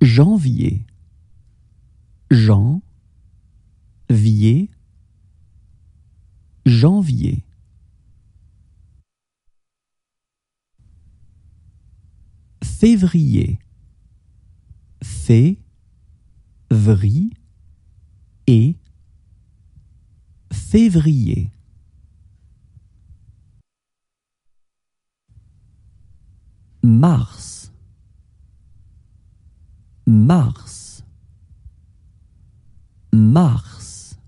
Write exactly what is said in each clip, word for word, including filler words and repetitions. Janvier. Jean, vier, janvier. Février. Fé, vri, et, février. Mars. Mars. Mars.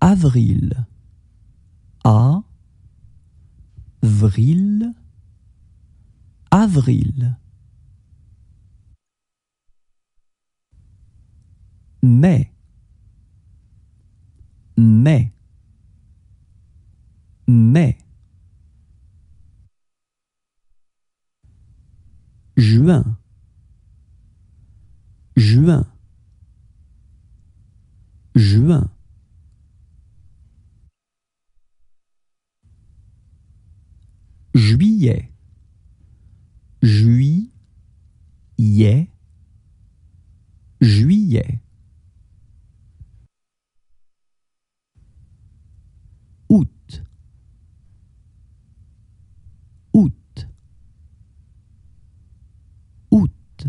Avril. A, vril, avril. Mai. Mai. Mai. Juin. Juin. Juin. Juillet. Juillet. Juillet. Août. Août. Août.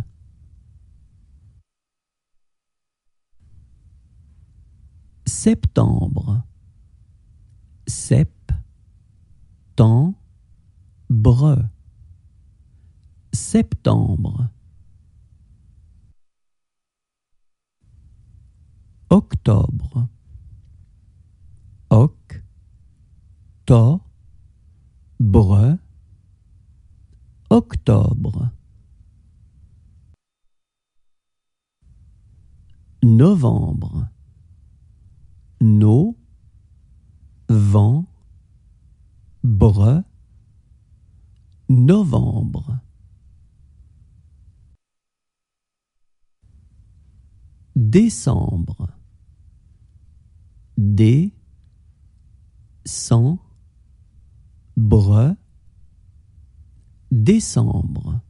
Septembre. Sep-tem-bre. Bre. Septembre. Octobre. Oc. To. Bre. Octobre. Novembre. No. Vent. Bre. Novembre. Décembre. Dé, cent, bre, décembre.